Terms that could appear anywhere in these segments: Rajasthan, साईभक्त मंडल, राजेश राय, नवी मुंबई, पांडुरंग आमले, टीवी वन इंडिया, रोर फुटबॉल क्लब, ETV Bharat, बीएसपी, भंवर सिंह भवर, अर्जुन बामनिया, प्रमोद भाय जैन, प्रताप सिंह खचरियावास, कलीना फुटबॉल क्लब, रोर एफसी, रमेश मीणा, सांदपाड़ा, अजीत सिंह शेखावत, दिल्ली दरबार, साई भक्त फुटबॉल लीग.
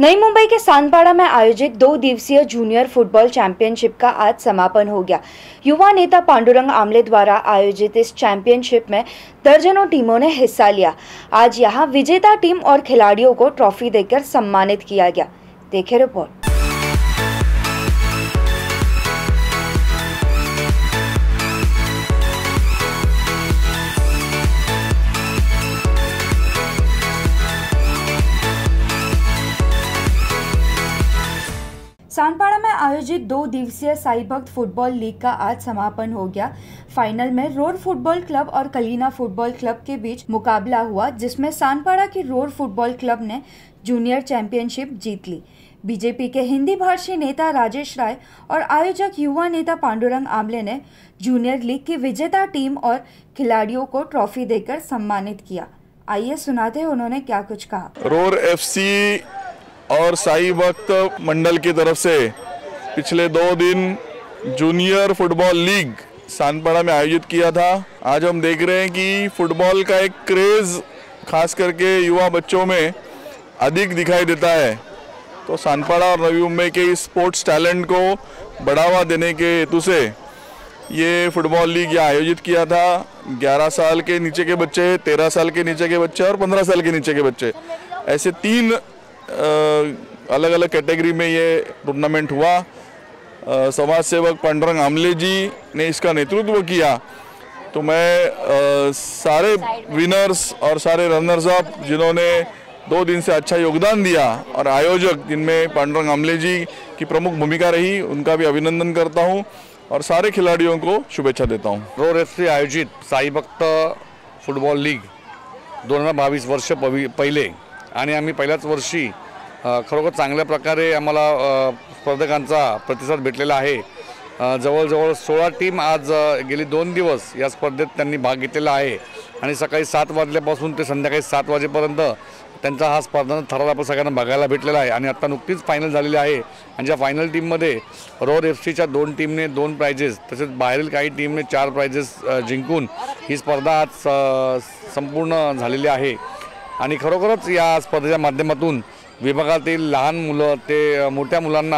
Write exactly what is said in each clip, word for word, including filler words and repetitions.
नई मुंबई के सांदपाड़ा में आयोजित दो दिवसीय जूनियर फुटबॉल चैंपियनशिप का आज समापन हो गया। युवा नेता पांडुरंग आमले द्वारा आयोजित इस चैंपियनशिप में दर्जनों टीमों ने हिस्सा लिया। आज यहां विजेता टीम और खिलाड़ियों को ट्रॉफी देकर सम्मानित किया गया। देखें रिपोर्ट। सांदपाड़ा में आयोजित दो दिवसीय साई भक्त फुटबॉल लीग का आज समापन हो गया। फाइनल में रोर फुटबॉल क्लब और कलीना फुटबॉल क्लब के बीच मुकाबला हुआ, जिसमें सांदपाड़ा की रोर फुटबॉल क्लब ने जूनियर चैंपियनशिप जीत ली। बीजेपी के हिंदी भाषी नेता राजेश राय और आयोजक युवा नेता पांडुरंग आमले ने जूनियर लीग की विजेता टीम और खिलाड़ियों को ट्रॉफी देकर सम्मानित किया। आइए सुनाते हैं उन्होंने क्या कुछ कहा। रोर एफसी और साईभक्त मंडल की तरफ से पिछले दो दिन जूनियर फुटबॉल लीग सांदपाड़ा में आयोजित किया था। आज हम देख रहे हैं कि फुटबॉल का एक क्रेज़ खास करके युवा बच्चों में अधिक दिखाई देता है, तो सांदपाड़ा और नवी मुंबई के इस स्पोर्ट्स टैलेंट को बढ़ावा देने के हेतु से ये फुटबॉल लीग यहाँ आयोजित किया था। ग्यारह साल के नीचे के बच्चे, तेरह साल के नीचे के बच्चे और पंद्रह साल के नीचे के बच्चे, ऐसे तीन अलग अलग कैटेगरी में ये टूर्नामेंट हुआ। समाज सेवक पांडुरंग आमले जी ने इसका नेतृत्व किया, तो मैं आ, सारे विनर्स और सारे रनर्स अप जिन्होंने दो दिन से अच्छा योगदान दिया और आयोजक जिनमें पांडुरंग आमले जी की प्रमुख भूमिका रही, उनका भी अभिनंदन करता हूँ और सारे खिलाड़ियों को शुभेच्छा देता हूँ। रोर एफ सी आयोजित साई भक्त फुटबॉल लीग दोन हजार बावीस वर्ष पहिले आणि आम्ही पहिल्याच वर्षी खरोखर चांगल्या प्रकारे आम्हाला स्पर्धकांचा प्रतिसाद भेटलेला आहे। जवळजवळ सोळा टीम आज गेली दोन दिवस या स्पर्धेत त्यांनी भाग घेतलेला आहे आणि सकाळी सात वाजल्यापासून ते संध्याकाळी सात वाजेपर्यंत त्यांचा हा स्पर्धेचा थरार आपण सगळ्यांना बघायला भेटलेला आहे। आणि आता नुकतीच फायनल झालेली आहे आणि ज्या फायनल टीममध्ये रोर एफ सीच्या दोन टीमने दोन प्राइजेस तसेच बाहेरील काही टीमने चार प्राइजेस जिंकून ही स्पर्धा आज संपूर्ण झालेली आहे। आणि खरोखरच या स्पर्धेच्या माध्यमातून विभागातील लहान मुलं ते मोठ्या मुलांना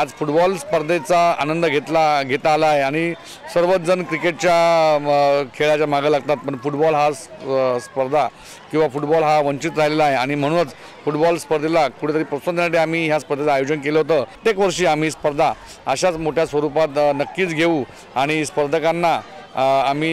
आज फुटबॉल स्पर्धेचा आनंद घेतला घेता आला आहे। आणि सर्वच जण क्रिकेटच्या खेळाच्या मागे लागतात, पण फुटबॉल हा स्पर्धा किंवा फुटबॉल हा वंचित राहिलेला आहे आणि म्हणूनच फुटबॉल स्पर्धेला कुठेतरी प्रोत्साहन देण्यासाठी आम्ही ह्या स्पर्धेचं आयोजन केलं होतं। प्रत्येक वर्षी आम्ही स्पर्धा अशाच मोठ्या स्वरूपात नक्कीच घेऊ आणि स्पर्धकांना आम्ही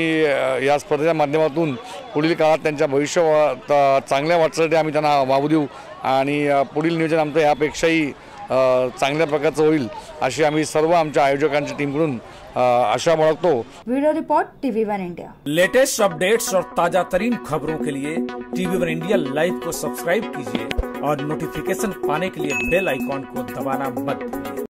या स्पर्धेच्या माध्यमातून पुढील काळात त्यांच्या भविष्य चांगल्या वाटचालीसाठी आम्ही त्यांना वाव देऊ आणि पुढील नियोजन आमचं यापेक्षाही चांगल्या प्रकारचं होईल अशी आम्ही सर्व आमच्या आयोजकांची टीमकडून आशा बाळगतो। Video report टीवी वन इंडिया। Latest updates और ताजा तरीन खबरों के लिए टीवी वन इंडिया लाइव को सब्सक्राइब कीजिए और नोटिफिकेशन पाने के लिए बेल आइकॉन को दबाना मत भूलिए।